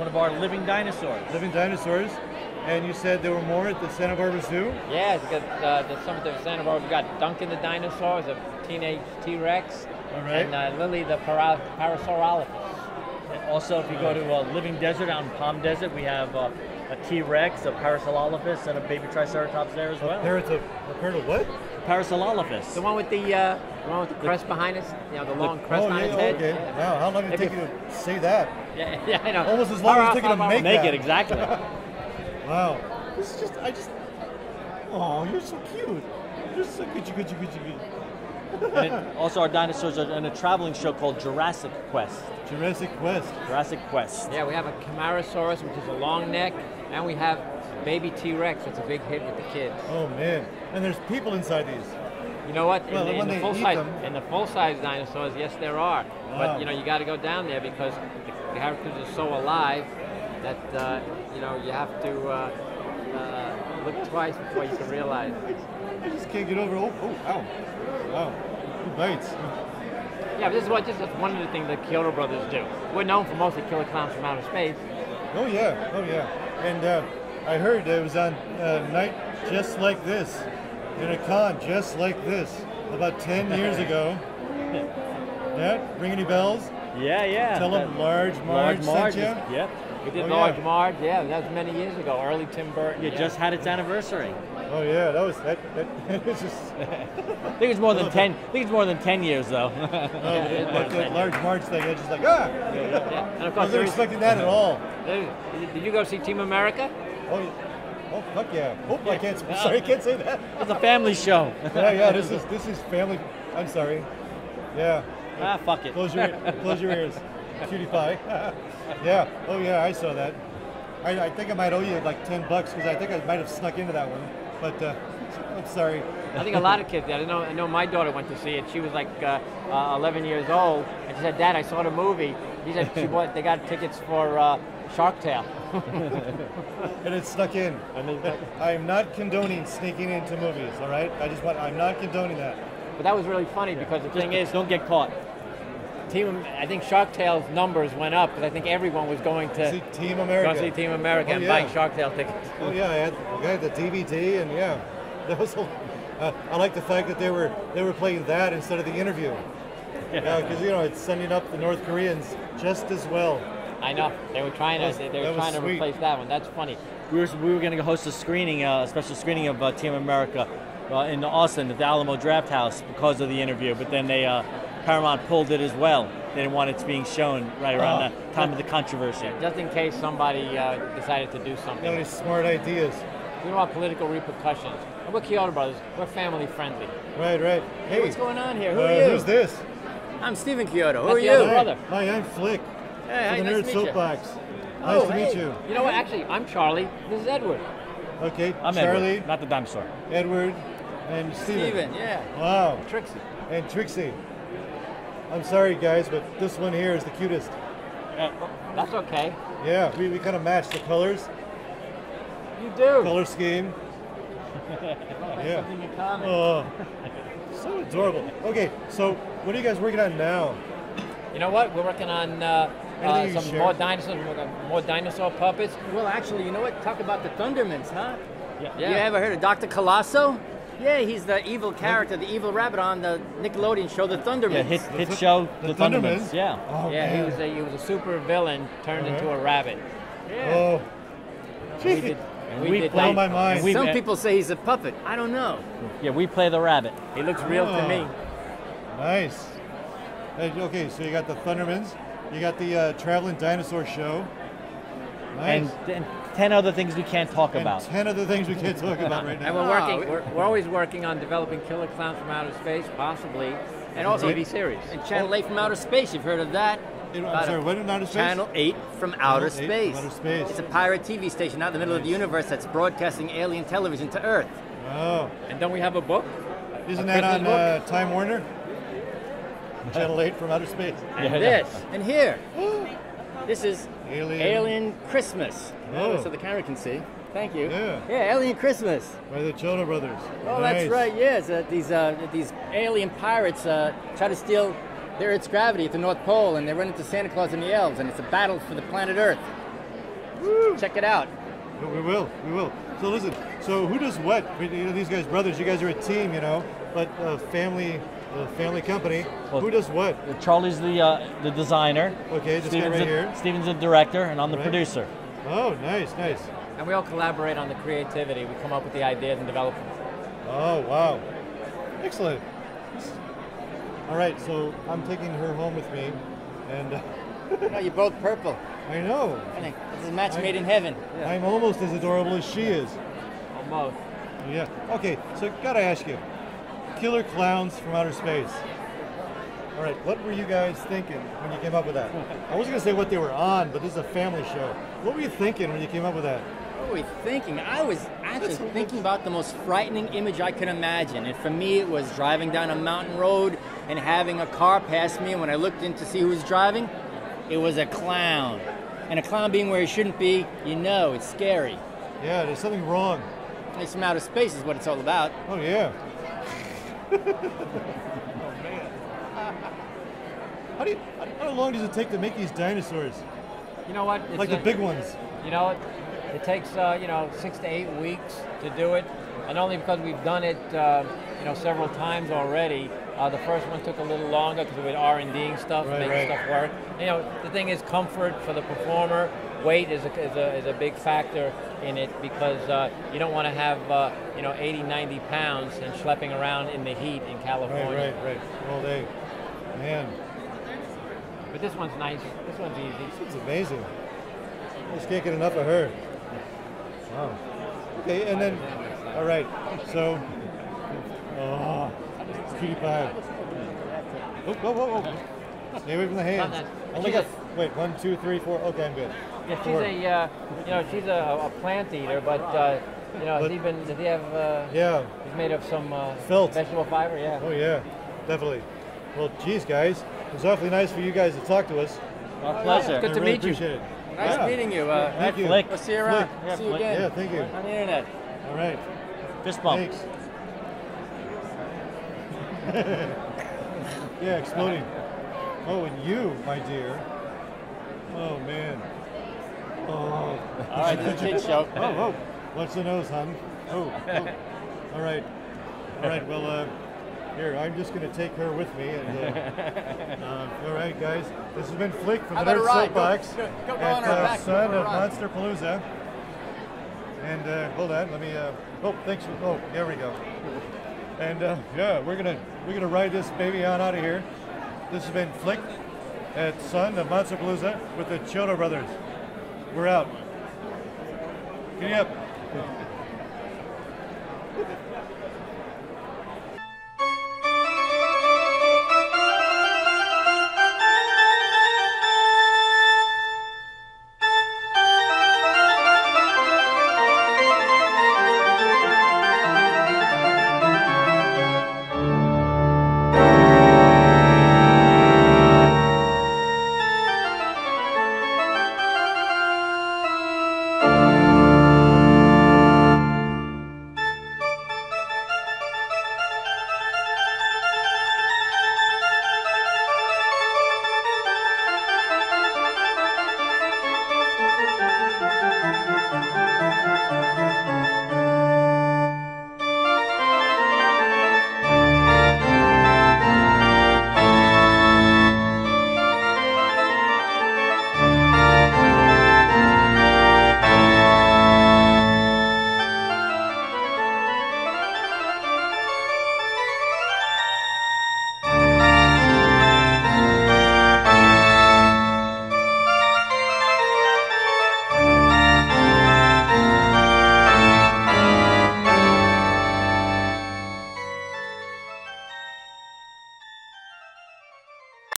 one of our living dinosaurs. Living dinosaurs. And you said there were more at the Santa Barbara Zoo? Yes, because the summit of Santa Barbara, we got Duncan the Dinosaurs, a teenage T-Rex, right. And Lily the Parasaurolophus. And also, if you go to Living Desert out in Palm Desert, we have a T-Rex, a Parasaurolophus, and a baby Triceratops there as well. There is a pair of what? Parasaurolophus. The one with the crest behind us, you know, the long crest on its head. Okay. Yeah. Wow, how long did it take you to say that? Yeah, yeah, I know. Almost as long as it took you to make it, exactly. Wow. This is just, oh, you're so cute. You're so good. Also, our dinosaurs are in a traveling show called Jurassic Quest. Jurassic Quest. Jurassic Quest. Yeah, we have a Camarasaurus, which is a long neck, and we have baby T-Rex. It's a big hit with the kids. Oh man! And there's people inside these. You know what? Well, in the full-size dinosaurs, yes, there are. Wow. But you know, you got to go down there because the characters are so alive that you know you have to look twice before you can realize. I just can't get over. Oh, ow. Wow, who bites? Yeah, but this is just one of the things that Chiodo Brothers do. We're known for mostly Killer Klowns from Outer Space. Oh yeah, oh yeah. And I heard it was on a night just like this, in a con just like this, about 10 years ago. Yeah, ring any bells? Yeah, yeah. Tell them Large Marge sent you? Yep. We did Large Marge, yeah, that was many years ago, early Tim Burton. You just had its anniversary. Oh yeah, that was that was just. I think it's more than 10. I think it's more than 10 years though. Oh, that Large Marge thing, I just like And of course, I wasn't expecting that at all. Did you go see Team America? Oh, fuck yeah! Oh, yeah. Sorry, I can't say that. It's a family show. Yeah. This is family. I'm sorry. Yeah. Ah, fuck it. Close your ears, cutie pie. Yeah. Oh yeah, I saw that. I think I might owe you like $10 because I think I might have snuck into that one. But I'm sorry. I think a lot of kids. I know my daughter went to see it. She was like 11 years old, and she said, "Dad, I saw the movie." He said, "They got tickets for Shark Tale." And it snuck in. I am not condoning sneaking into movies. All right, I'm not condoning that. But that was really funny because the thing is, don't get caught. I think Shark Tale's numbers went up because I think everyone was going to see Team America. Go see Team America and buying Shark Tale tickets. Oh yeah, I had the DVD and that was. I like the fact that they were playing that instead of The Interview. Yeah, because you know it's sending up the North Koreans just as well. I know they were trying to replace that one. That's funny. We were going to host a screening, a special screening of Team America in Austin at the Alamo Draft House because of The Interview, but then they. Paramount pulled it as well. They didn't want it being shown right around the time of the controversy. Yeah, just in case somebody decided to do something. Those smart ideas. We don't want political repercussions. We're Chiodo Brothers. We're family friendly. Right, right. Hey, what's going on here? Who are you? Who's this? I'm Stephen Chiodo. Who are you? Hi, I'm Flick. Hey, from the Nerd Soapbox. Nice to meet you. You know what? Actually, I'm Charlie. This is Edward. Okay, I'm Charlie. Edward, not the dinosaur. Edward and Steven, yeah. Wow. Trixie. And Trixie. I'm sorry, guys, but this one here is the cutest. That's okay. Yeah, we kind of match the colors. You do. Color scheme. Yeah. Oh, so adorable. Okay, so what are you guys working on now? You know what? We're working on some more dinosaurs, more dinosaur puppets. Well, actually, you know what? Talk about the Thundermans, huh? Yeah. You ever heard of Dr. Colosso? Yeah, he's the evil character, the evil rabbit on the Nickelodeon show, The Thundermans. Yeah, hit show, The Thundermans. Yeah. Oh, yeah, man. He was a super villain turned into a rabbit. Yeah. Oh. We my mind. Some people say he's a puppet. I don't know. Yeah, we play the rabbit. He looks real to me. Nice. Okay, so you got The Thundermans. You got the traveling dinosaur show. Nice. And 10 other things we can't talk about. 10 other things we can't talk about right now. And we're always working on developing Killer Klowns from Outer Space, possibly, and also TV series. And Channel 8 from Outer Space, you've heard of that. I'm sorry, what in Outer Space? Channel 8 from Outer Space. It's a pirate TV station out in the middle of the universe that's broadcasting alien television to Earth. Oh. And don't we have a book? Isn't that on Time Warner? Channel 8 from Outer Space. And this, and here. This is Alien Christmas. Oh. So the camera can see. Thank you. Yeah. Yeah, Alien Christmas. By the Chiodo Brothers. Oh, nice. That's right. Yes, these alien pirates try to steal their Earth's gravity at the North Pole, and they run into Santa Claus and the elves, and it's a battle for the planet Earth. Woo. Check it out. We will, we will. So listen, so who does what? You know, these guys, brothers, you guys are a team, you know, but family company. Well, who does what? Charlie's the designer. Okay, this guy right here. Steven's the director, and I'm the producer. Oh, nice, nice. And we all collaborate on the creativity. We come up with the ideas and develop them. Oh, wow. Excellent. All right, so I'm taking her home with me, and... No, you're both purple. I know. This is a match made in heaven. Yeah. I'm almost as adorable as she is. Almost. Yeah. Okay, so gotta ask you, Killer Klowns from Outer Space. All right, what were you guys thinking when you came up with that? I was gonna say what they were on, but this is a family show. What were you thinking when you came up with that? What were we thinking? I was actually thinking about the most frightening image I could imagine. And for me, it was driving down a mountain road and having a car pass me. And when I looked in to see who was driving, it was a clown. And a clown being where he shouldn't be, you know, it's scary. Yeah, there's something wrong. It's from outer space is what it's all about. Oh, yeah. Oh, man. How long does it take to make these dinosaurs? You know what? It's like the big ones. You know, it takes, you know, 6 to 8 weeks to do it. And only because we've done it, you know, several times already. The first one took a little longer because we were R&Ding stuff, making stuff work. You know, the thing is comfort for the performer. Weight is a big factor in it because you don't want to have, you know, 80, 90 pounds and schlepping around in the heat in California. Right, all day. Man. But this one's nice. This one's easy. It's amazing. I just can't get enough of her. Wow. Okay, and then, all right, so, oh. Oh, whoa, whoa. Stay away from the hands. Only got, wait, 1, 2, 3, 4. Okay, I'm good. Yeah, she's you know, she's a plant eater, but you know, he's made of some vegetable fiber. Yeah. Oh yeah, definitely. Well, geez, guys, it was awfully nice for you guys to talk to us. My pleasure. It's good to meet you. It. Nice meeting you. Thank you. We'll see you around. Yeah, see you again. Yeah, thank you. On the internet. All right. Fist bump. Thanks. Yeah, exploding. Oh, and you, my dear. Oh, man. Oh. All right, this is a show. Oh, oh. Watch the nose, hon. Oh, oh. All right. All right, well, here, I'm just going to take her with me. And, all right, guys. This has been Flick from the Nerd Soapbox at Son of Monsterpalooza. And hold on, let me, oh, thanks for, oh, there we go. And yeah, we're gonna ride this baby on out of here. This has been Flick at Son of Monsterpalooza with the Chiodo Brothers. We're out. Giddy up.